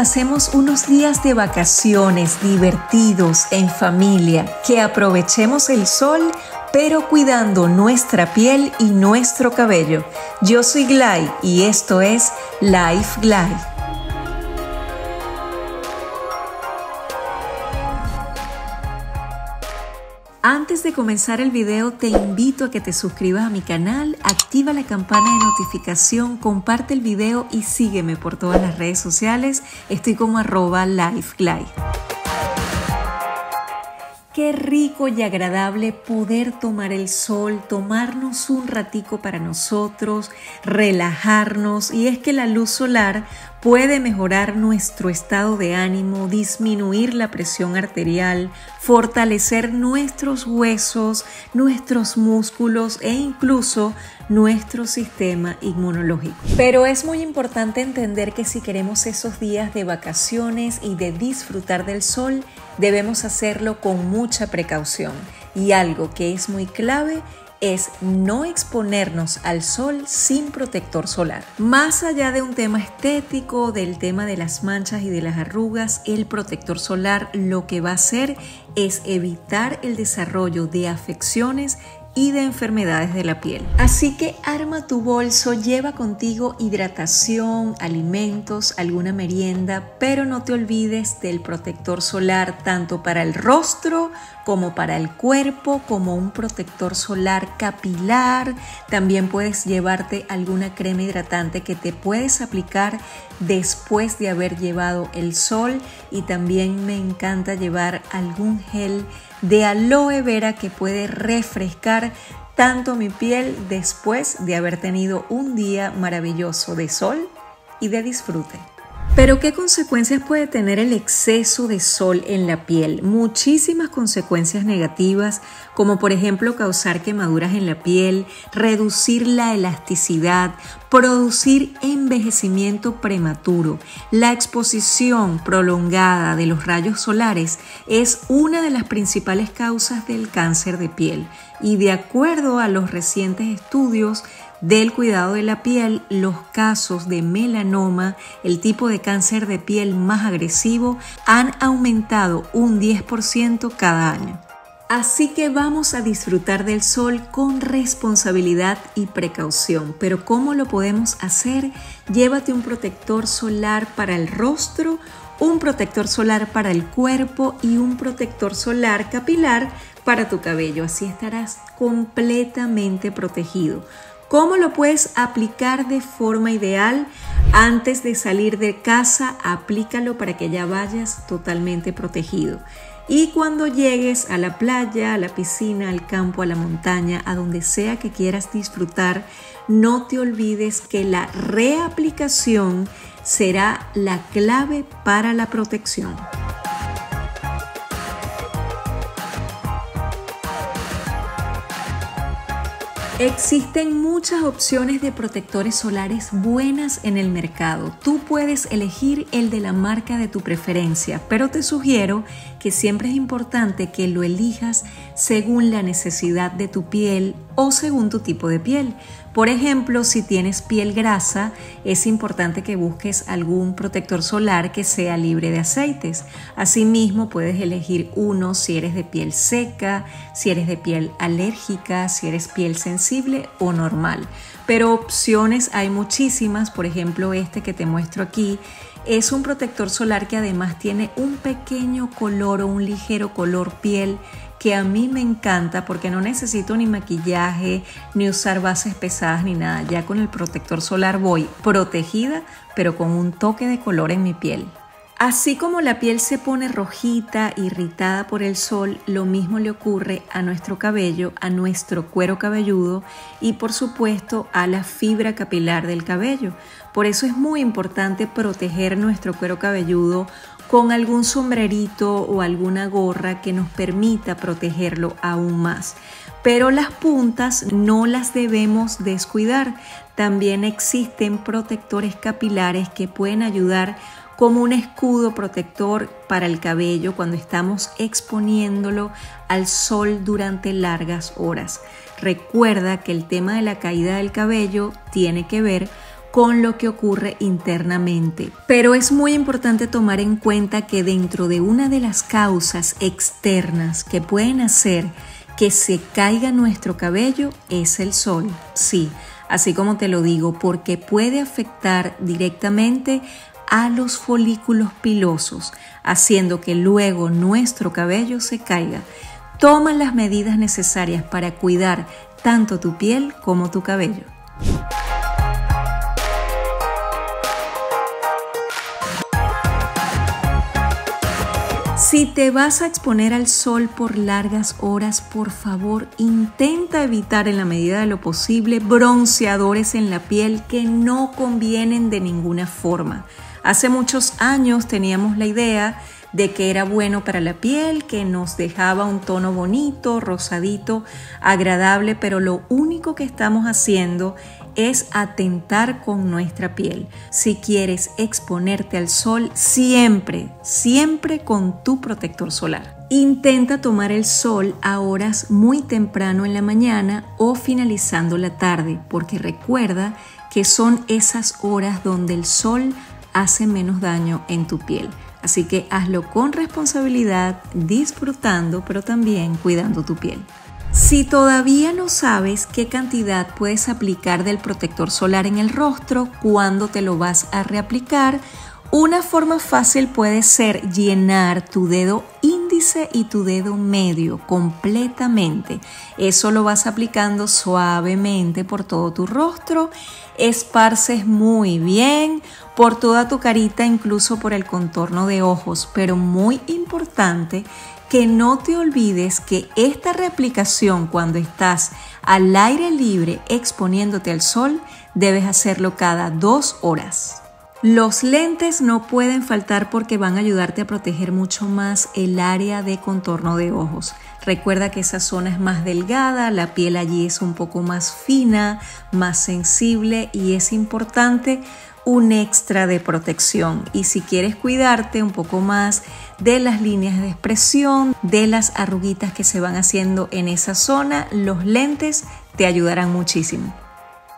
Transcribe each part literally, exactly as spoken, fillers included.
pasemos unos días de vacaciones divertidos en familia, que aprovechemos el sol, pero cuidando nuestra piel y nuestro cabello. Yo soy Glay y esto es LifeGlay. Antes de comenzar el video te invito a que te suscribas a mi canal, activa la campana de notificación, comparte el video y sígueme por todas las redes sociales. Estoy como arroba LifeGlay. Qué rico y agradable poder tomar el sol, tomarnos un ratico para nosotros, relajarnos. Y es que la luz solar puede mejorar nuestro estado de ánimo, disminuir la presión arterial, fortalecer nuestros huesos, nuestros músculos e incluso nuestro sistema inmunológico. Pero es muy importante entender que si queremos esos días de vacaciones y de disfrutar del sol, debemos hacerlo con mucha precaución, y algo que es muy clave es no exponernos al sol sin protector solar. Más allá de un tema estético, del tema de las manchas y de las arrugas, el protector solar lo que va a hacer es evitar el desarrollo de afecciones y de enfermedades de la piel. Así que arma tu bolso, lleva contigo hidratación, alimentos, alguna merienda, pero no te olvides del protector solar, tanto para el rostro como para el cuerpo, como un protector solar capilar. También puedes llevarte alguna crema hidratante que te puedes aplicar después de haber llevado el sol, y también me encanta llevar algún gel de aloe vera que puede refrescar tanto mi piel después de haber tenido un día maravilloso de sol y de disfrute. Pero ¿qué consecuencias puede tener el exceso de sol en la piel? Muchísimas consecuencias negativas, como por ejemplo causar quemaduras en la piel, reducir la elasticidad, producir envejecimiento prematuro. La exposición prolongada de los rayos solares es una de las principales causas del cáncer de piel, y de acuerdo a los recientes estudios del cuidado de la piel, los casos de melanoma, el tipo de cáncer de piel más agresivo, han aumentado un diez por ciento cada año. Así que vamos a disfrutar del sol con responsabilidad y precaución. Pero ¿cómo lo podemos hacer? Llévate un protector solar para el rostro, un protector solar para el cuerpo y un protector solar capilar para tu cabello. Así estarás completamente protegido. ¿Cómo lo puedes aplicar de forma ideal? Antes de salir de casa, aplícalo para que ya vayas totalmente protegido. Y cuando llegues a la playa, a la piscina, al campo, a la montaña, a donde sea que quieras disfrutar, no te olvides que la reaplicación será la clave para la protección. Existen muchas opciones de protectores solares buenas en el mercado. Tú puedes elegir el de la marca de tu preferencia, pero te sugiero que siempre es importante que lo elijas según la necesidad de tu piel o según tu tipo de piel. Por ejemplo, si tienes piel grasa, es importante que busques algún protector solar que sea libre de aceites. Asimismo, puedes elegir uno si eres de piel seca, si eres de piel alérgica, si eres piel sensible o normal. Pero opciones hay muchísimas. Por ejemplo, este que te muestro aquí es un protector solar que además tiene un pequeño color o un ligero color piel que a mí me encanta, porque no necesito ni maquillaje ni usar bases pesadas ni nada. Ya con el protector solar voy protegida, pero con un toque de color en mi piel. Así como la piel se pone rojita, irritada por el sol, lo mismo le ocurre a nuestro cabello, a nuestro cuero cabelludo y por supuesto a la fibra capilar del cabello. Por eso es muy importante proteger nuestro cuero cabelludo con algún sombrerito o alguna gorra que nos permita protegerlo aún más. Pero las puntas no las debemos descuidar. También existen protectores capilares que pueden ayudar como un escudo protector para el cabello cuando estamos exponiéndolo al sol durante largas horas. Recuerda que el tema de la caída del cabello tiene que ver con lo que ocurre internamente. Pero es muy importante tomar en cuenta que dentro de una de las causas externas que pueden hacer que se caiga nuestro cabello es el sol. Sí, así como te lo digo, porque puede afectar directamente a los folículos pilosos, haciendo que luego nuestro cabello se caiga. Toma las medidas necesarias para cuidar tanto tu piel como tu cabello. Si te vas a exponer al sol por largas horas, por favor, intenta evitar en la medida de lo posible bronceadores en la piel que no convienen de ninguna forma. Hace muchos años teníamos la idea de que era bueno para la piel, que nos dejaba un tono bonito, rosadito, agradable, pero lo único que estamos haciendo es atentar con nuestra piel. Si quieres exponerte al sol, siempre, siempre con tu protector solar. Intenta tomar el sol a horas muy temprano en la mañana o finalizando la tarde, porque recuerda que son esas horas donde el sol hace menos daño en tu piel. Así que hazlo con responsabilidad, disfrutando, pero también cuidando tu piel. Si todavía no sabes qué cantidad puedes aplicar del protector solar en el rostro, cuándo te lo vas a reaplicar, una forma fácil puede ser llenar tu dedo índice y tu dedo medio completamente. Eso lo vas aplicando suavemente por todo tu rostro, esparces muy bien por toda tu carita, incluso por el contorno de ojos, pero muy importante que no te olvides que esta reaplicación, cuando estás al aire libre exponiéndote al sol, debes hacerlo cada dos horas. Los lentes no pueden faltar porque van a ayudarte a proteger mucho más el área de contorno de ojos. Recuerda que esa zona es más delgada, la piel allí es un poco más fina, más sensible, y es importante un extra de protección. Y si quieres cuidarte un poco más de las líneas de expresión, de las arruguitas que se van haciendo en esa zona, los lentes te ayudarán muchísimo.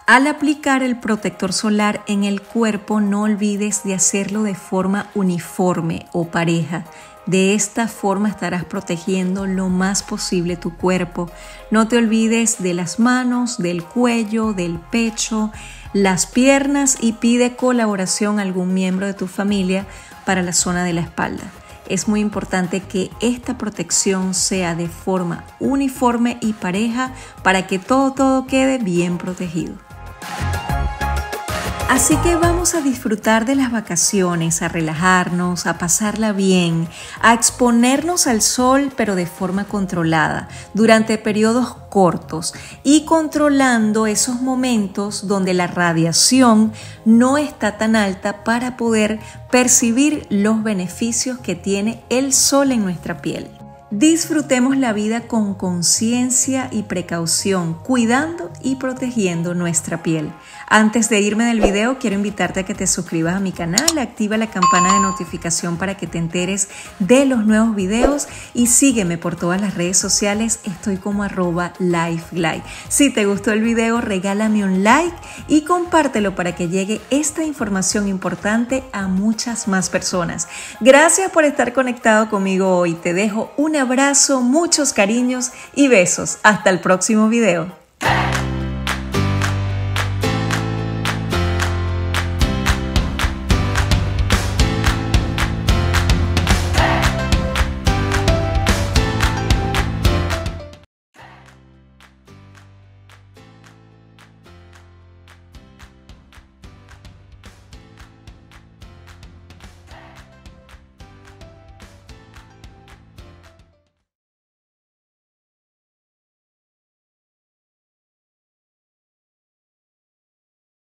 Al aplicar el protector solar en el cuerpo, no olvides de hacerlo de forma uniforme o pareja. De esta forma estarás protegiendo lo más posible tu cuerpo. No te olvides de las manos, del cuello, del pecho, las piernas, y pide colaboración a algún miembro de tu familia para la zona de la espalda. Es muy importante que esta protección sea de forma uniforme y pareja para que todo, todo quede bien protegido. Así que vamos a disfrutar de las vacaciones, a relajarnos, a pasarla bien, a exponernos al sol, pero de forma controlada, durante periodos cortos y controlando esos momentos donde la radiación no está tan alta para poder percibir los beneficios que tiene el sol en nuestra piel. Disfrutemos la vida con conciencia y precaución, cuidando y protegiendo nuestra piel. Antes de irme del video, quiero invitarte a que te suscribas a mi canal, activa la campana de notificación para que te enteres de los nuevos videos y sígueme por todas las redes sociales, estoy como arroba LifeGlay. Si te gustó el video, regálame un like y compártelo para que llegue esta información importante a muchas más personas. Gracias por estar conectado conmigo hoy, te dejo una Un abrazo, muchos cariños y besos. Hasta el próximo video.